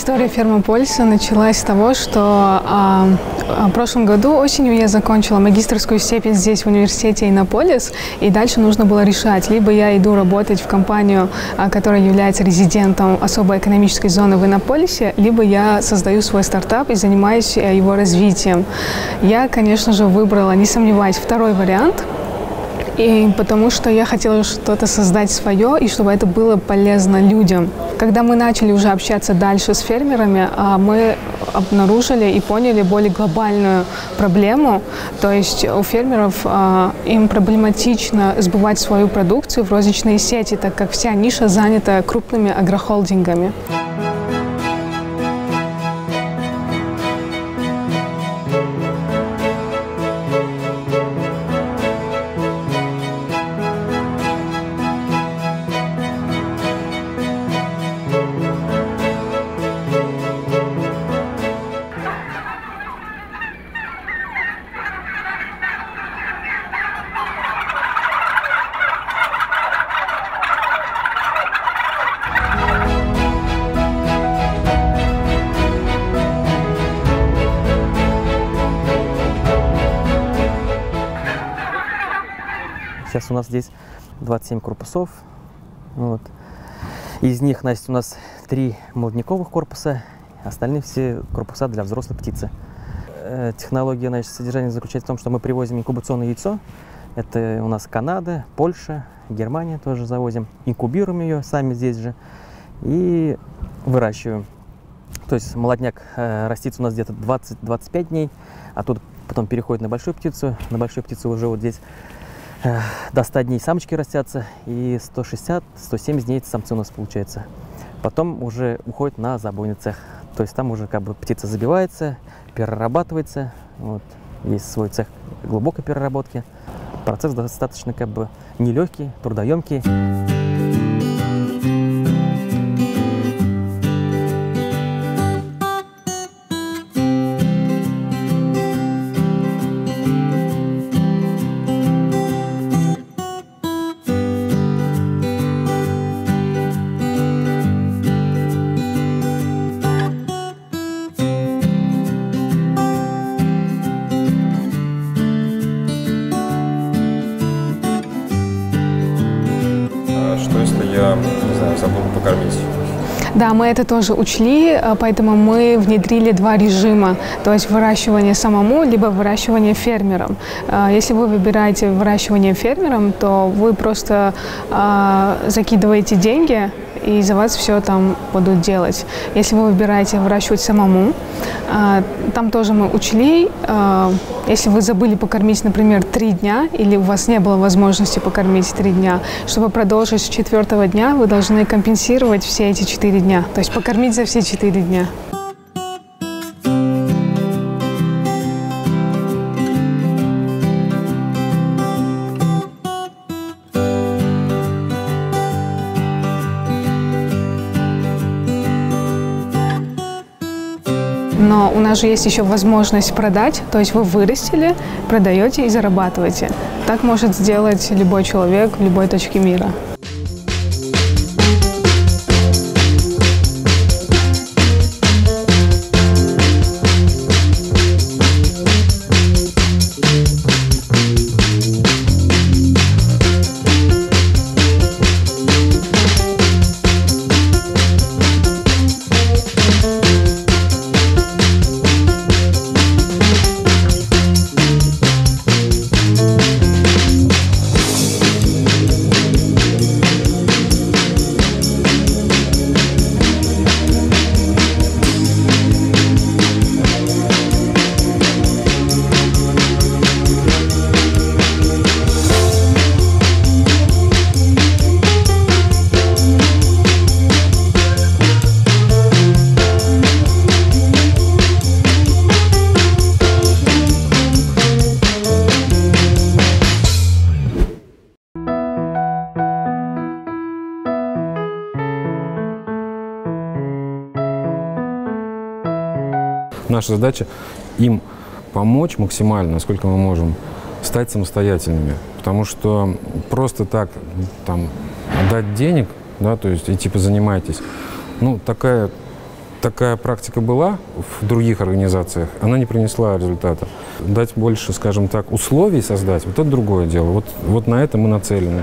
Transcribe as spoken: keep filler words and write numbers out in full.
История Фермополиса началась с того, что э, в прошлом году осенью я закончила магистерскую степень здесь, в университете Иннополис, и дальше нужно было решать, либо я иду работать в компанию, которая является резидентом особой экономической зоны в Иннополисе, либо я создаю свой стартап и занимаюсь его развитием. Я, конечно же, выбрала, не сомневаясь, второй вариант. И потому что я хотела что-то создать свое, и чтобы это было полезно людям. Когда мы начали уже общаться дальше с фермерами, мы обнаружили и поняли более глобальную проблему. То есть у фермеров им проблематично сбывать свою продукцию в розничные сети, так как вся ниша занята крупными агрохолдингами. Сейчас у нас здесь двадцать семь корпусов, вот. Из них, значит, у нас три молодняковых корпуса, остальные все корпуса для взрослой птицы. Технология, значит, содержания заключается в том, что мы привозим инкубационное яйцо, это у нас Канада, Польша, Германия тоже завозим, инкубируем ее сами здесь же и выращиваем. То есть молодняк э, растится у нас где-то двадцать-двадцать пять дней, а тут потом переходит на большую птицу, на большую птицу уже вот здесь до ста дней самочки растятся, и сто шестьдесят — сто семьдесят дней самцы у нас получается. Потом уже уходит на забойный цех. То есть там уже как бы птица забивается, перерабатывается. Вот. Есть свой цех глубокой переработки. Процесс достаточно как бы нелегкий, трудоемкий. Я, не знаю, забыл покормить. Да, мы это тоже учли, поэтому мы внедрили два режима, то есть выращивание самому, либо выращивание фермером. Если вы выбираете выращивание фермером, то вы просто закидываете деньги, и за вас все там будут делать. Если вы выбираете выращивать самому, там тоже мы учли, если вы забыли покормить, например, три дня, или у вас не было возможности покормить три дня, чтобы продолжить с четвертого дня, вы должны компенсировать все эти четыре дня, то есть покормить за все четыре дня. Но у нас же есть еще возможность продать, то есть вы вырастили, продаете и зарабатываете. Так может сделать любой человек в любой точке мира. Наша задача им помочь максимально, насколько мы можем, стать самостоятельными. Потому что просто так там, отдать денег, да, то есть и типа занимайтесь, ну такая Такая практика была в других организациях, она не принесла результата. Дать больше, скажем так, условий создать, вот это другое дело. Вот, вот на это мы нацелены.